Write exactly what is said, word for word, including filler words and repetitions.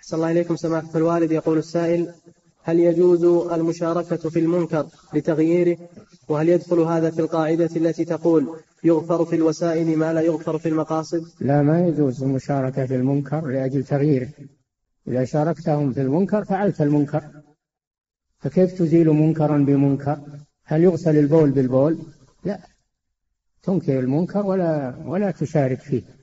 أحسن الله إليكم سماحة الوالد. يقول السائل: هل يجوز المشاركة في المنكر لتغييره؟ وهل يدخل هذا في القاعدة التي تقول يغفر في الوسائل ما لا يغفر في المقاصد؟ لا، ما يجوز المشاركة في المنكر لأجل تغييره. إذا شاركتهم في المنكر فعلت المنكر، فكيف تزيل منكرا بمنكر؟ هل يغسل البول بالبول؟ لا، تنكر المنكر ولا ولا تشارك فيه.